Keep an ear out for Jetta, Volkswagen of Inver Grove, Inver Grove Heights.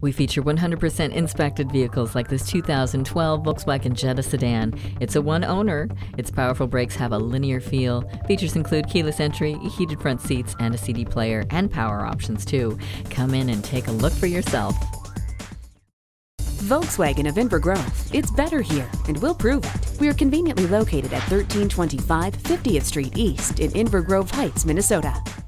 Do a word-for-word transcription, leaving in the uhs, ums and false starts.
We feature one hundred percent inspected vehicles like this two thousand twelve Volkswagen Jetta sedan. It's a one-owner. Its powerful brakes have a linear feel. Features include keyless entry, heated front seats, and a C D player, and power options too. Come in and take a look for yourself. Volkswagen of Inver Grove. It's better here, and we'll prove it. We are conveniently located at thirteen twenty-five fiftieth Street East in Inver Grove Heights, Minnesota.